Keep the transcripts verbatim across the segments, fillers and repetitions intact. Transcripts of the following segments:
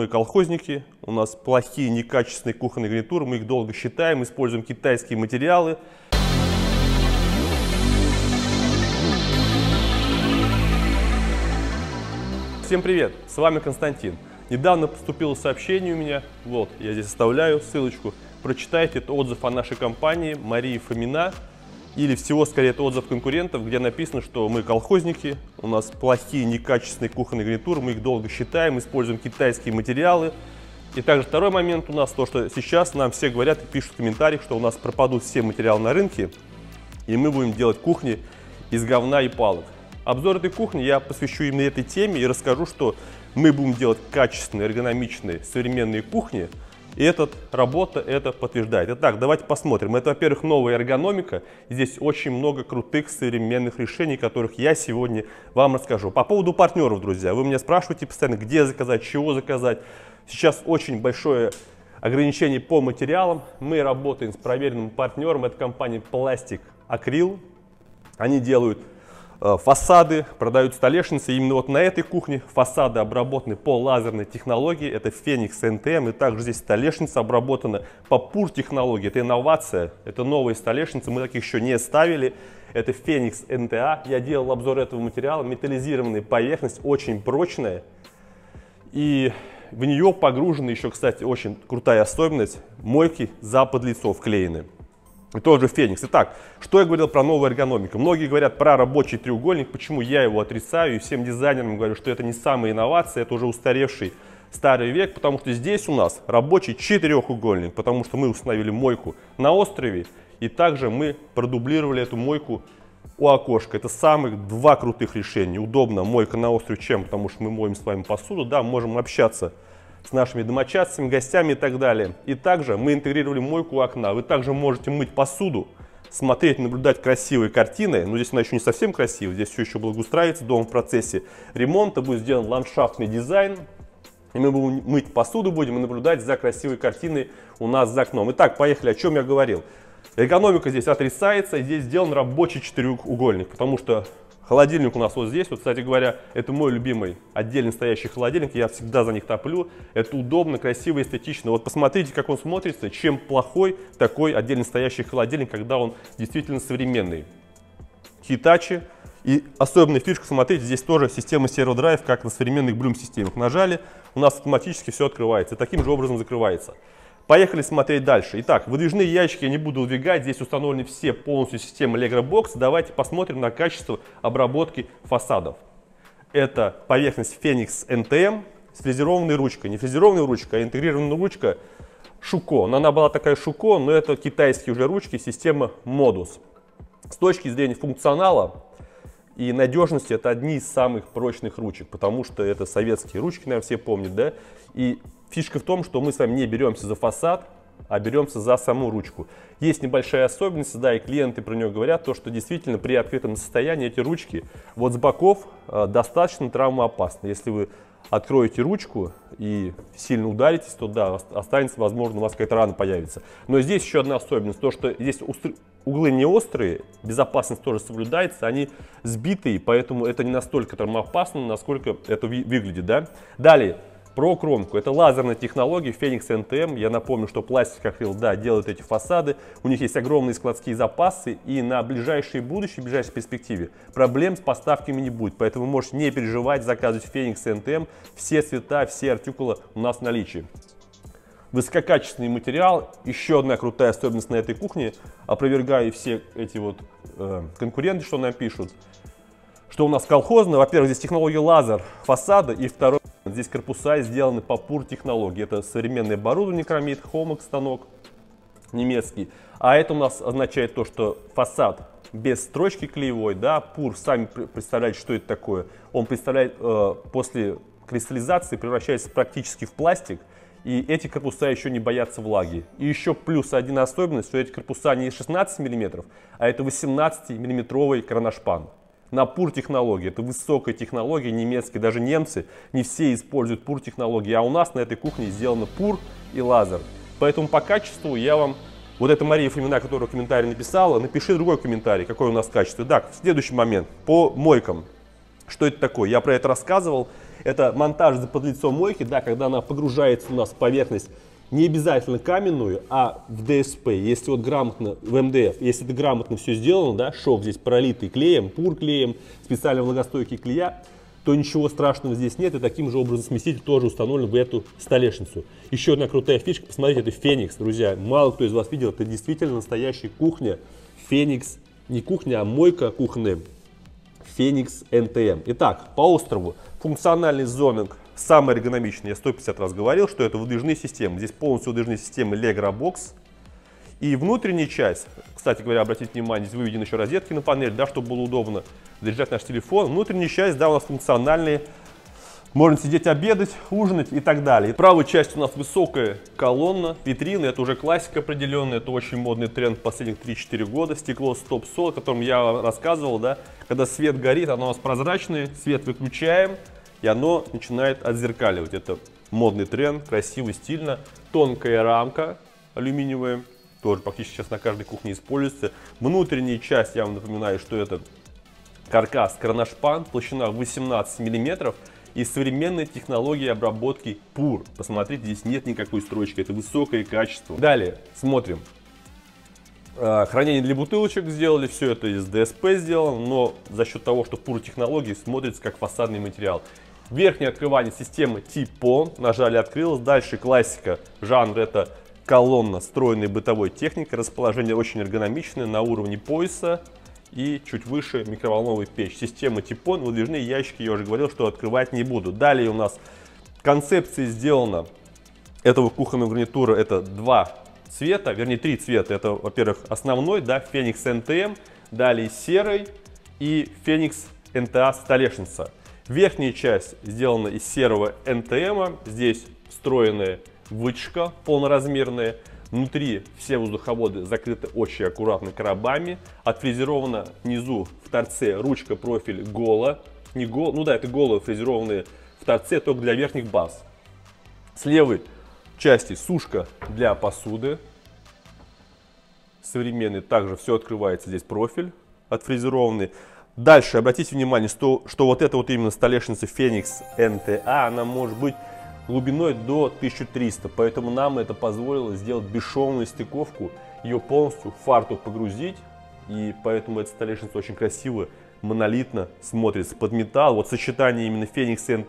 мы колхозники, у нас плохие, некачественные кухонные гарнитуры, мы их долго считаем, используем китайские материалы. Всем привет, с вами Константин. Недавно поступило сообщение у меня, вот, я здесь оставляю ссылочку, прочитайте, это отзыв о нашей компании Марии Фомина, или всего, скорее, это отзыв конкурентов, где написано, что мы колхозники, у нас плохие, некачественные кухонные гарнитуры, мы их долго считаем, используем китайские материалы. И также второй момент у нас, то, что сейчас нам все говорят и пишут в комментариях, что у нас пропадут все материалы на рынке, и мы будем делать кухни из говна и палок. Обзор этой кухни я посвящу именно этой теме и расскажу, что мы будем делать качественные, эргономичные, современные кухни. И эта работа это подтверждает. Итак, давайте посмотрим. Это, во-первых, новая эргономика. Здесь очень много крутых современных решений, которых я сегодня вам расскажу. По поводу партнеров, друзья. Вы меня спрашиваете постоянно, где заказать, чего заказать. Сейчас очень большое ограничение по материалам. Мы работаем с проверенным партнером. Это компания Пластик Акрил. Они делают фасады, продают столешницы. Именно вот на этой кухне фасады обработаны по лазерной технологии. Это Fenix эн тэ эм. И также здесь столешница обработана по пур технологии. Это инновация. Это новые столешницы. Мы таких еще не ставили. Это Fenix эн тэ а. Я делал обзор этого материала. Металлизированная поверхность, очень прочная. И в нее погружена еще, кстати, очень крутая особенность. Мойки за подлицо вклеены. И тоже Феникс. Итак, что я говорил про новую эргономику? Многие говорят про рабочий треугольник, почему я его отрицаю, и всем дизайнерам говорю, что это не самая инновация, это уже устаревший старый век, потому что здесь у нас рабочий четырехугольник, потому что мы установили мойку на острове, и также мы продублировали эту мойку у окошка. Это самых два крутых решения. Удобно мойка на острове чем? Потому что мы моем с вами посуду, да, можем общаться с нашими домочадцами, гостями и так далее. И также мы интегрировали мойку у окна. Вы также можете мыть посуду, смотреть, наблюдать красивые картины. Но здесь она еще не совсем красивая, здесь все еще благоустраивается. Дом в процессе ремонта, будет сделан ландшафтный дизайн. И мы будем мыть посуду будем и наблюдать за красивой картиной у нас за окном. Итак, поехали, о чем я говорил. Эргономика здесь отрицается, здесь сделан рабочий четырехугольник, потому что холодильник у нас вот здесь, вот, кстати говоря, это мой любимый отдельно стоящий холодильник, я всегда за них топлю, это удобно, красиво, эстетично. Вот посмотрите, как он смотрится, чем плохой такой отдельно стоящий холодильник, когда он действительно современный. Hitachi, и особенная фишка, смотрите, здесь тоже система Zero Drive, как на современных Blum системах. Нажали, у нас автоматически все открывается, и таким же образом закрывается. Поехали смотреть дальше. Итак, выдвижные ящики я не буду удвигать. Здесь установлены все полностью системы LegraBox. Давайте посмотрим на качество обработки фасадов. Это поверхность Fenix эн тэ эм с фрезерованной ручкой. Не фрезерованная ручка, а интегрированная ручка Шуко. Но она была такая Шуко, но это китайские уже ручки, система модус. С точки зрения функционала и надежности это одни из самых прочных ручек, потому что это советские ручки, наверное, все помнят, да? И фишка в том, что мы с вами не беремся за фасад, а беремся за саму ручку. Есть небольшая особенность, да, и клиенты про нее говорят, то, что действительно при открытом состоянии эти ручки вот с боков э, достаточно травмоопасны. Если вы откроете ручку и сильно ударитесь, то да, останется, возможно, у вас какая-то рана появится. Но здесь еще одна особенность, то, что здесь углы не острые, безопасность тоже соблюдается, они сбитые, поэтому это не настолько травмоопасно, насколько это ви выглядит, да. Далее. Про кромку. Это лазерная технология Fenix эн тэ эм. Я напомню, что Пластик Акрил, да, делает эти фасады. У них есть огромные складские запасы. И на ближайшее будущее, ближайшей перспективе проблем с поставками не будет. Поэтому вы можете не переживать, заказывать Fenix эн тэ эм. Все цвета, все артикулы у нас в наличии. Высококачественный материал. Еще одна крутая особенность на этой кухне. Опровергая все эти вот э, конкуренты, что нам пишут. Что у нас колхозно. Во-первых, здесь технология лазер фасада. И второе. Здесь корпуса сделаны по пур технологии. Это современное оборудование кромит, хомок, станок немецкий. А это у нас означает то, что фасад без строчки клеевой, да, пур, сами представляете, что это такое. Он представляет, э, после кристаллизации превращается практически в пластик. И эти корпуса еще не боятся влаги. И еще плюс один особенность, что эти корпуса не шестнадцать миллиметров, а это восемнадцатимиллиметровый кроношпан. На пур-технологии, это высокая технология, немецкие, даже немцы не все используют пур-технологии, а у нас на этой кухне сделано пур и лазер. Поэтому по качеству я вам, вот это Мария Фомина, которая комментарий написала, напиши другой комментарий, какое у нас качество. Так, следующий момент, по мойкам. Что это такое? Я про это рассказывал, Это монтаж под лицом мойки, да, когда она погружается у нас в поверхность, не обязательно каменную, а в ДСП, если вот грамотно, в МДФ, если это грамотно все сделано, да, шов здесь пролитый клеем, пур клеем, специально влагостойкие клея, то ничего страшного здесь нет, и таким же образом смеситель тоже установлен в эту столешницу. Еще одна крутая фишка, посмотрите, это Фенix, друзья, мало кто из вас видел, это действительно настоящая кухня, Фенix, не кухня, а мойка кухонная, Фенix эн тэ эм. Итак, по острову, функциональность зонок самая эргономичная, я сто пятьдесят раз говорил, что это выдвижные системы, здесь полностью выдвижные системы LegraBox. И внутренняя часть, кстати говоря, обратите внимание, здесь выведены еще розетки на панель, да, чтобы было удобно заряжать наш телефон. Внутренняя часть, да, у нас функциональные, можно сидеть обедать, ужинать и так далее. Правая часть у нас высокая колонна, витрины, это уже классика определенная, это очень модный тренд последних три-четыре года, стекло Stop-Sol, о котором я рассказывал, да, когда свет горит, оно у нас прозрачное, свет выключаем, и оно начинает отзеркаливать. Это модный тренд, красиво, стильно, тонкая рамка алюминиевая. Тоже практически сейчас на каждой кухне используется. Внутренняя часть, я вам напоминаю, что это каркас кроношпан, толщина восемнадцать миллиметров и современная технология обработки пур. Посмотрите, здесь нет никакой строчки, это высокое качество. Далее смотрим. Хранение для бутылочек сделали, все это из ДСП сделано, но за счет того, что пур технологии, смотрится как фасадный материал. Верхнее открывание системы Типо, нажали, открылось. Дальше классика, жанр это колонна стройной бытовой техники, расположение очень эргономичное, на уровне пояса и чуть выше микроволновой печь. Система Типон, выдвижные ящики, я уже говорил, что открывать не буду. Далее у нас концепция сделана этого кухонного гарнитура, это два цвета, вернее три цвета. Это, во-первых, основной, да, Fenix эн тэ эм, далее серый и Fenix эн тэ а столешница. Верхняя часть сделана из серого эн тэ эм, здесь встроенная вытяжка полноразмерная, внутри все воздуховоды закрыты очень аккуратно коробами, отфрезерована внизу в торце ручка профиль гола, не гол, ну да, это голые фрезерованные в торце только для верхних баз. С левой части сушка для посуды, современный, также все открывается, здесь профиль отфрезерованный. Дальше обратите внимание, что, что вот эта вот именно столешница Fenix эн тэ а, она может быть глубиной до тысячи трёхсот, поэтому нам это позволило сделать бесшовную стыковку, ее полностью в фартук погрузить, и поэтому эта столешница очень красиво, монолитно смотрится под металл. Вот сочетание именно Fenix эн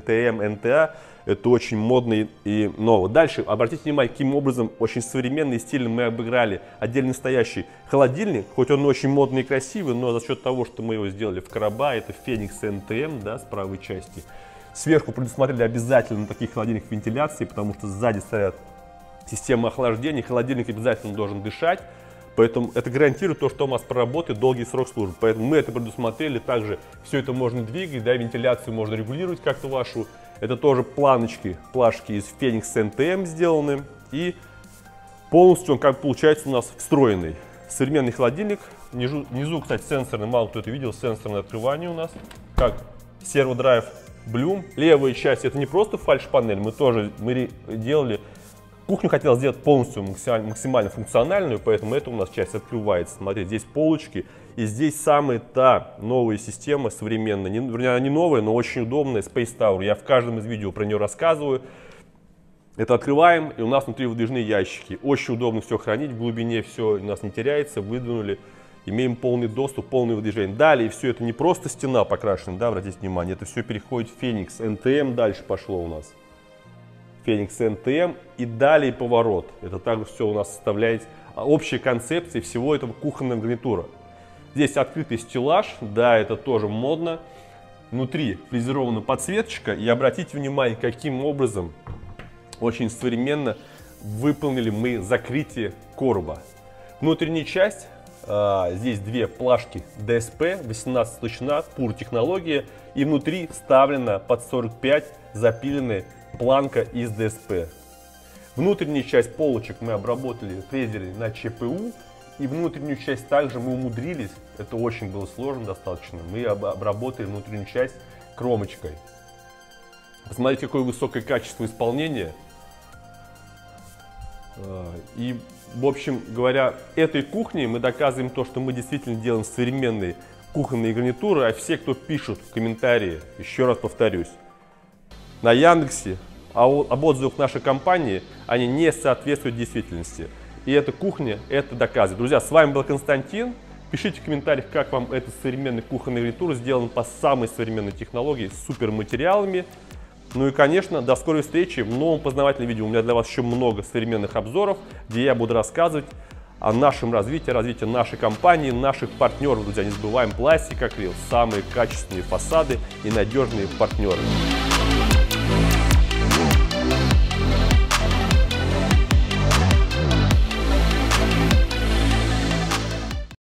тэ эм эн тэ а это очень модно и ново. Дальше обратите внимание, каким образом очень современно и стильно мы обыграли отдельно стоящий холодильник, хоть он очень модный и красивый, но за счет того, что мы его сделали в короба, это Fenix эн тэ эм, да, с правой части. Сверху предусмотрели обязательно на таких холодильниках вентиляции, потому что сзади стоят системы охлаждения, холодильник обязательно должен дышать, поэтому это гарантирует то, что у нас проработает долгий срок службы. Поэтому мы это предусмотрели, также все это можно двигать, да, вентиляцию можно регулировать как-то вашу. Это тоже планочки, плашки из Fenix эн тэ эм сделаны, и полностью он как получается у нас встроенный. Современный холодильник, внизу, внизу кстати, сенсорный, мало кто это видел, сенсорное открывание у нас, как Servo Drive Blum. Левая часть это не просто фальш-панель, мы тоже мы делали, кухню хотел сделать полностью максимально функциональную, поэтому это у нас часть открывается. Смотрите, здесь полочки, и здесь самая та новая система современная, не, вернее, она не новая, но очень удобная, Space Tower. Я в каждом из видео про нее рассказываю. Это открываем, и у нас внутри выдвижные ящики. Очень удобно все хранить, в глубине все у нас не теряется, выдвинули. Имеем полный доступ, полное выдвижение. Далее все это не просто стена покрашена, да, обратите внимание, это все переходит в Fenix эн тэ эм, дальше пошло у нас Fenix эн тэ эм и далее поворот. Это также все у нас составляет общая концепция всего этого кухонного гарнитура. Здесь открытый стеллаж, да, это тоже модно. Внутри фрезерована подсветочка, и обратите внимание, каким образом очень современно выполнили мы закрытие короба. Внутренняя часть. Здесь две плашки ДСП, восемнадцать толщина, пур технология, и внутри вставлена под сорок пять запиленная планка из ДСП. Внутреннюю часть полочек мы обработали фрезерами на ЧПУ, и внутреннюю часть также мы умудрились, это очень было сложно достаточно, мы обработали внутреннюю часть кромочкой. Посмотрите, какое высокое качество исполнения. И, в общем говоря, этой кухней мы доказываем то, что мы действительно делаем современные кухонные гарнитуры, а все, кто пишут в комментарии, еще раз повторюсь, на Яндексе, а об отзывах нашей компании, они не соответствуют действительности. И эта кухня это доказывает. Друзья, с вами был Константин. Пишите в комментариях, как вам этот современный кухонный гарнитур, сделан по самой современной технологии, с суперматериалами. Ну и, конечно, до скорой встречи в новом познавательном видео. У меня для вас еще много современных обзоров, где я буду рассказывать о нашем развитии, развитии нашей компании, наших партнеров. Друзья, не забываем, Пластик Акрил – самые качественные фасады и надежные партнеры.